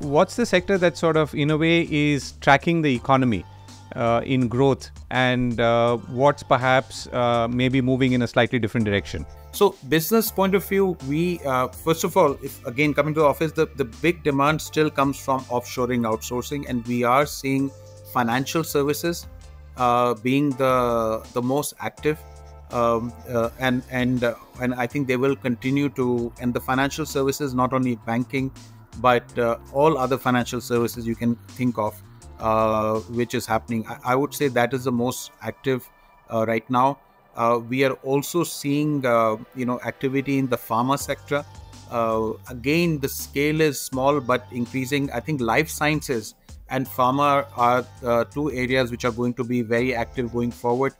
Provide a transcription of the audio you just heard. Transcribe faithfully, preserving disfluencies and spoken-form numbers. what's the sector that sort of in a way is tracking the economy uh, in growth, and uh, what's perhaps uh, maybe moving in a slightly different direction? So business point of view, we uh, first of all, if again coming to the office, the, the big demand still comes from offshoring, outsourcing, and we are seeing financial services uh, being the the most active. Um, uh, and and uh, and I think they will continue to, and the financial services, not only banking, but uh, all other financial services you can think of, uh, which is happening. I, I would say that is the most active uh, right now. Uh, we are also seeing uh, you know activity in the pharma sector. Uh, again, the scale is small but increasing. I think life sciences and pharma are uh, two areas which are going to be very active going forward.